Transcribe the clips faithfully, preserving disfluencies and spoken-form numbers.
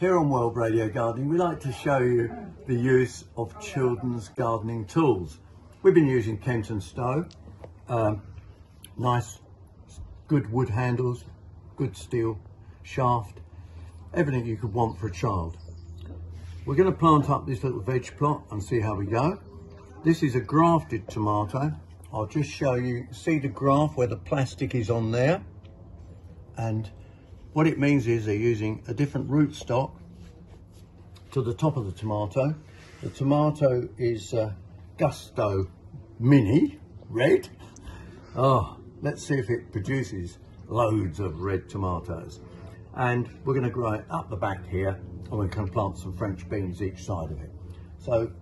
Here on World Radio Gardening, we like to show you the use of children's gardening tools. We've been using Kent and Stowe, um, nice, good wood handles, good steel shaft, everything you could want for a child. We're going to plant up this little veg plot and see how we go. This is a grafted tomato. I'll just show you, see the graft where the plastic is on there, and what it means is they're using a different rootstock to the top of the tomato. The tomato is uh, Gusto Mini Red. Oh, let's see if it produces loads of red tomatoes. And we're going to grow it up the back here, and we're going to plant some French beans each side of it. So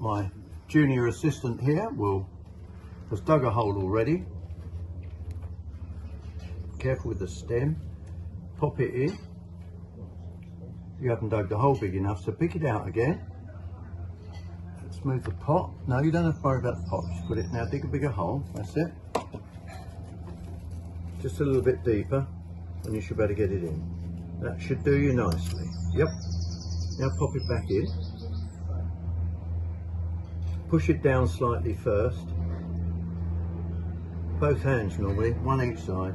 my junior assistant here will has dug a hole already. Careful with the stem. Pop it in. You haven't dug the hole big enough, so pick it out again. Let's move the pot. No, you don't have to worry about the pot. Just put it now, dig a bigger hole. That's it. Just a little bit deeper, and you should better get it in. That should do you nicely. Yep. Now pop it back in. Push it down slightly first. Both hands normally, one each side,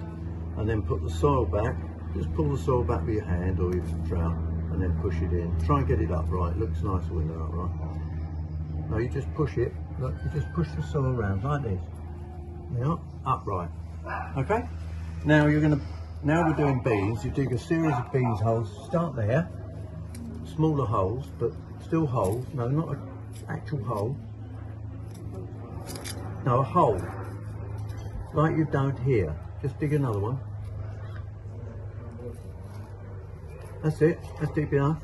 and then put the soil back. Just pull the soil back with your hand or your trowel and then push it in. Try and get it upright. Looks nicer when they're upright. No, you just push it. Look, you just push the soil around like this. Now, upright. Okay? Now you're gonna now we're doing beans. You dig a series of beans holes. Start there. Smaller holes, but still holes. No, not an actual hole. No, a hole. Like you've done here. Just dig another one. That's it, that's deep enough.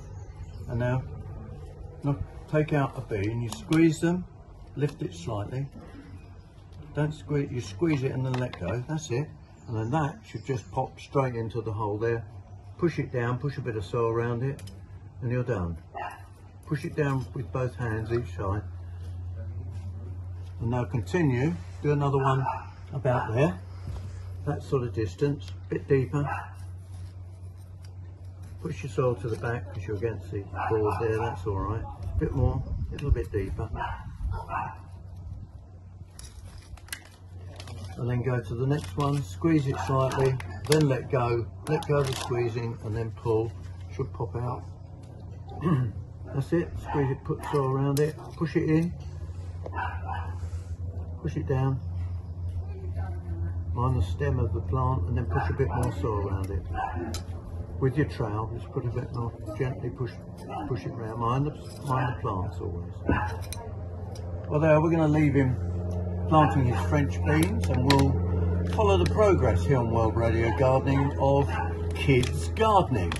And now, now, take out a bean, you squeeze them, lift it slightly. Don't squeeze, you squeeze it and then let go, that's it. And then that should just pop straight into the hole there. Push it down, push a bit of soil around it, and you're done. Push it down with both hands each side. And now continue, do another one about there. That sort of distance, a bit deeper. Push your soil to the back because you're against the board there, that's all right. A bit more, a little bit deeper. And then go to the next one, squeeze it slightly, then let go, let go of the squeezing and then pull, should pop out. That's it, squeeze it, put soil around it, push it in, push it down. Mind the stem of the plant and then push a bit more soil around it. With your trowel, just put a bit more, gently push push it round. Mind the, mind the plants always. Well there, we're going to leave him planting his French beans and we'll follow the progress here on World Radio Gardening of kids gardening.